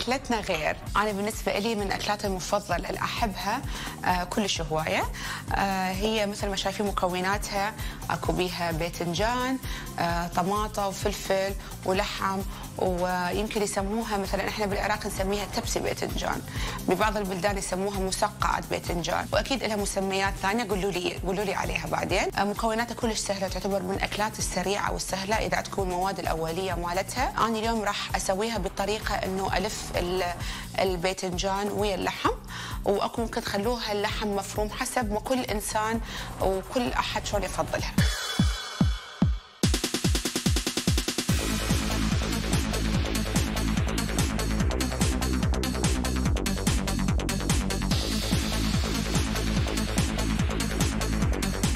اكلتنا غير. انا بالنسبه لي من اكلاتي المفضله اللي احبها كلش هوايه، هي مثل ما شايفين مكوناتها اكو بيها باذنجان، طماطه وفلفل ولحم، ويمكن يسموها مثلا احنا بالعراق نسميها تبسي باذنجان، ببعض البلدان يسموها مسقعه باذنجان، واكيد لها مسميات ثانيه قولوا لي عليها بعدين. مكوناتها كلش سهله، تعتبر من الاكلات السريعه والسهله اذا تكون المواد الاوليه مالتها. انا اليوم راح اسويها بالطريقه انه الف الباذنجان ويا اللحم، واكو ممكن تخلوها اللحم مفروم حسب ما كل انسان وكل احد شلون يفضلها.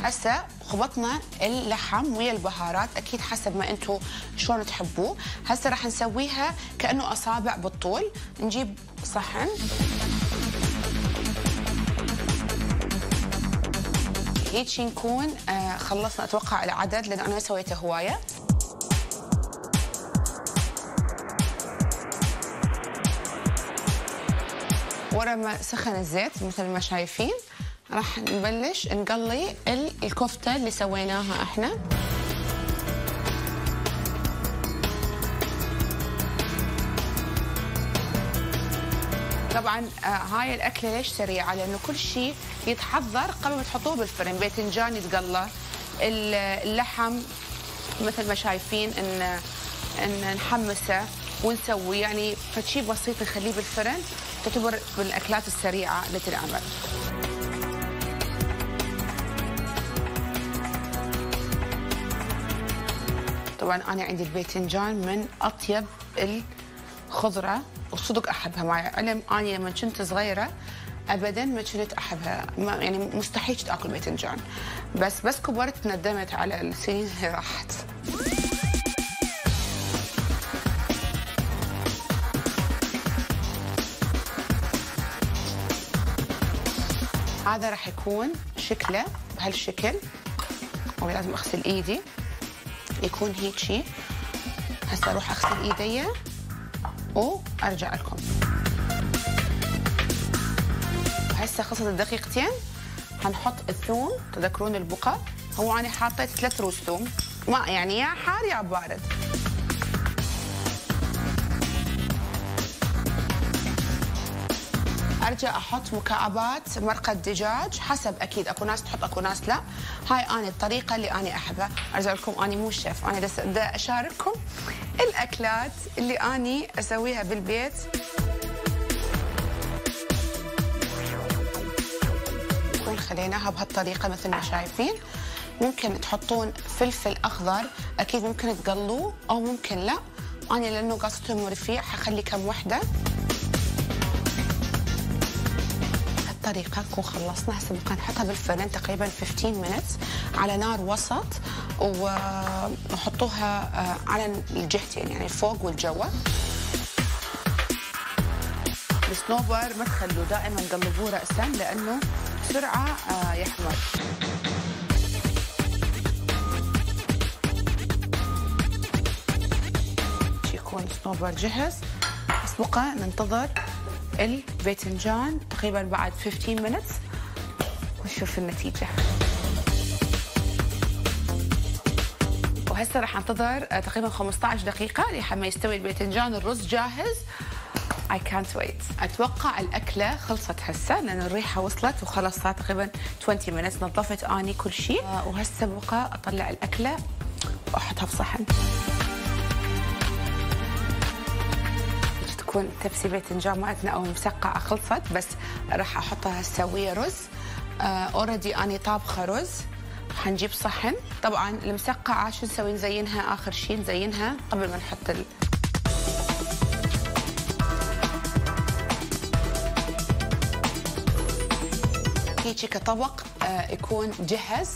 هسه خبطنا اللحم ويا البهارات اكيد حسب ما انتم شلون تحبوه. هسه راح نسويها كانه اصابع بالطول. نجيب صحن هيك نكون خلصنا اتوقع العدد لان انا سويته هوايه. ورا ما سخن الزيت مثل ما شايفين راح نبلش نقلي الكفتة اللي سويناها احنا. طبعا هاي الاكلة ليش سريعة؟ لانه كل شيء يتحضر قبل ما تحطوه بالفرن، باذنجان يتقلى، اللحم مثل ما شايفين ان نحمسه ونسوي، يعني فشي بسيط نخليه بالفرن. تعتبر من الاكلات السريعة اللي تنعمل. طبعا انا عندي الباذنجان من اطيب الخضره والصدق احبها، مع العلم اني لما كنت صغيره ابدا ما كنت احبها، يعني مستحيل كنت اكل باذنجان، بس كبرت ندمت على السنين اللي راحت. هذا راح يكون شكله بهالشكل، ولازم اغسل ايدي يكون هيك شيء. هسه اروح اغسل ايديا وارجع لكم. هسه خلصت الدقيقتين، هنحط الثوم. تذكرون البقع، هو انا حاطيت 3 رؤوس ثوم، ما يعني يا حار يا بارد. ارجع احط مكعبات مرقه دجاج حسب، اكيد اكو ناس تحط اكو ناس لا، هاي انا الطريقه اللي انا احبها. ارجع لكم انا مو شيف، انا دا اشارككم الاكلات اللي انا اسويها بالبيت. نكون خليناها بهالطريقه مثل ما شايفين. ممكن تحطون فلفل اخضر، اكيد ممكن تقلوه او ممكن لا، انا لانه قصتهم رفيع حخلي كم وحده. طريقة نكون خلصنا. هسه بقى نحطها بالفرن تقريبا 15 minutes على نار وسط، ونحطوها على الجهتين يعني الفوق والجوا. السنوبر ما تخلوه، دائما قلبوه رأسا لأنه بسرعة يحمر. يكون السنوبر جاهز، بس بقى ننتظر الباذنجان تقريبا بعد 15 minutes ونشوف النتيجه. وهسه راح انتظر تقريبا 15 دقيقه لحد ما يستوي الباذنجان. الرز جاهز. I can't wait. اتوقع الاكله خلصت هسه لان الريحه وصلت، وخلص صار تقريبا 20 minutes. نظفت اني كل شيء، وهسه بقى اطلع الاكله واحطها بصحن. تكون تبسي باذنجان مالتنا او مسقعه خلصت، بس راح احطها هسويه رز. اوريدي اني طابخه رز. حنجيب صحن. طبعا المسقعه شو نسوي؟ نزينها اخر شيء، نزينها قبل ما نحط هيجي كطبق يكون جهز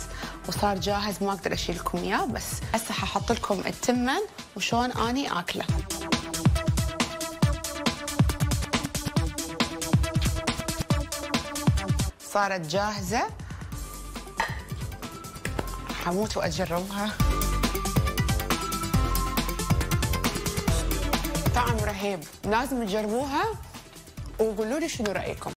وصار جاهز، ما اقدر اشيل لكم اياه. بس هسه ححط لكم التمن وشون اني اكله. صارت جاهزة، حموت وأجربها. طعم رهيب، لازم تجربوها وقولوا لي شنو رايكم.